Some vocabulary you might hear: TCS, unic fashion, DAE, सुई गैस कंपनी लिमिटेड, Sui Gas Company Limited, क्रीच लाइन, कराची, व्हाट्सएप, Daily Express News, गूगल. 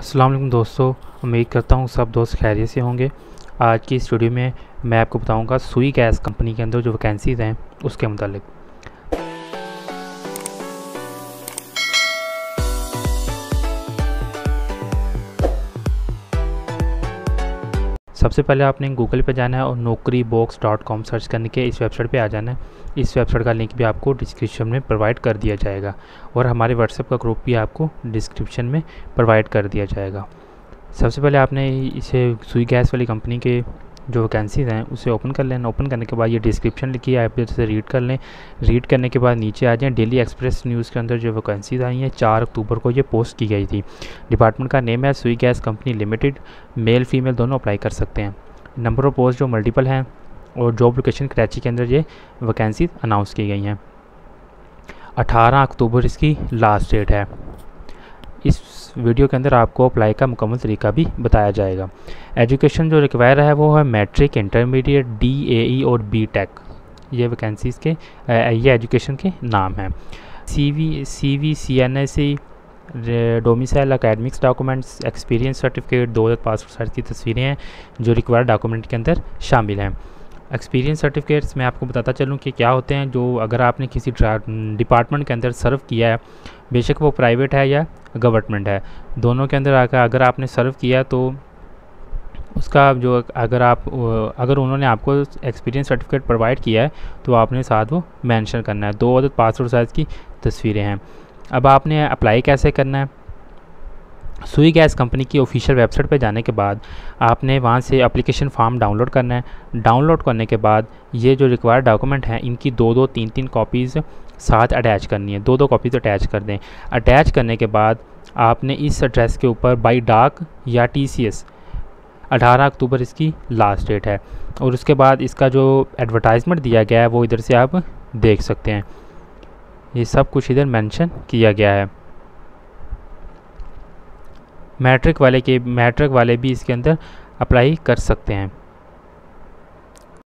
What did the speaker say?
अस्सलाम वालेकुम दोस्तों, उम्मीद करता हूँ सब दोस्त खैरियत से होंगे। आज की इस वीडियो में मैं आपको बताऊँगा सुई गैस कंपनी के अंदर जो वैकेंसीज़ हैं उसके मुतालिक। सबसे पहले आपने गूगल पे जाना है और naukri box.com सर्च करने के इस वेबसाइट पे आ जाना है। इस वेबसाइट का लिंक भी आपको डिस्क्रिप्शन में प्रोवाइड कर दिया जाएगा और हमारे व्हाट्सएप का ग्रुप भी आपको डिस्क्रिप्शन में प्रोवाइड कर दिया जाएगा। सबसे पहले आपने इसे सुई गैस वाली कंपनी के जो वैकेंसीज़ हैं उसे ओपन कर लेना। ओपन करने के बाद ये डिस्क्रिप्शन लिखी है, आप इसे रीड कर लें। रीड करने के बाद नीचे आ जाएँ। डेली एक्सप्रेस न्यूज़ के अंदर जो वैकेंसीज़ आई हैं 4 अक्टूबर को ये पोस्ट की गई थी। डिपार्टमेंट का नेम है सुई गैस कंपनी लिमिटेड। Male female दोनों अप्लाई कर सकते हैं। नंबर ऑफ पोस्ट जो मल्टीपल हैं और जॉब लोकेशन कराची के अंदर ये वैकेंसीज़ अनाउंस की गई हैं। 18 अक्टूबर इसकी लास्ट डेट है। इस वीडियो के अंदर आपको अप्लाई का मुकम्मल तरीका भी बताया जाएगा। एजुकेशन जो रिक्वायर है वो है मैट्रिक, इंटरमीडिएट, DAE और BTech। ये वैकेंसीज़ के ये एजुकेशन के नाम हैं। CV, CNSE, domicile, academics documents, experience certificate, 2000 passport size की तस्वीरें हैं जो रिक्वायर्ड डॉक्यूमेंट के अंदर शामिल हैं। एक्सपीरियंस सर्टिफिकेट्स मैं आपको बताता चलूँ कि क्या होते हैं। जो अगर आपने किसी डिपार्टमेंट के अंदर सर्व किया है, बेशक वो प्राइवेट है या गवर्नमेंट है, दोनों के अंदर आकर अगर आपने सर्व किया तो उसका जो अगर उन्होंने आपको एक्सपीरियंस सर्टिफिकेट प्रोवाइड किया है तो आपने साथ वो मेंशन करना है। 2000 पासपोर्ट साइज़ की तस्वीरें हैं। अब आपने अप्लाई कैसे करना है? सुई गैस कंपनी की ऑफिशियल वेबसाइट पर जाने के बाद आपने वहाँ से एप्लीकेशन फॉर्म डाउनलोड करना है। डाउनलोड करने के बाद ये जो रिक्वायर्ड डॉक्यूमेंट हैं इनकी 2-3 कॉपीज़ साथ अटैच करनी है। 2 कॉपीज़ अटैच कर दें। अटैच करने के बाद आपने इस एड्रेस के ऊपर बाई डाक या TCS। 18 अक्टूबर इसकी लास्ट डेट है और उसके बाद इसका जो एडवर्टाइजमेंट दिया गया है वो इधर से आप देख सकते हैं। ये सब कुछ इधर मेंशन किया गया है। मैट्रिक वाले भी इसके अंदर अप्लाई कर सकते हैं।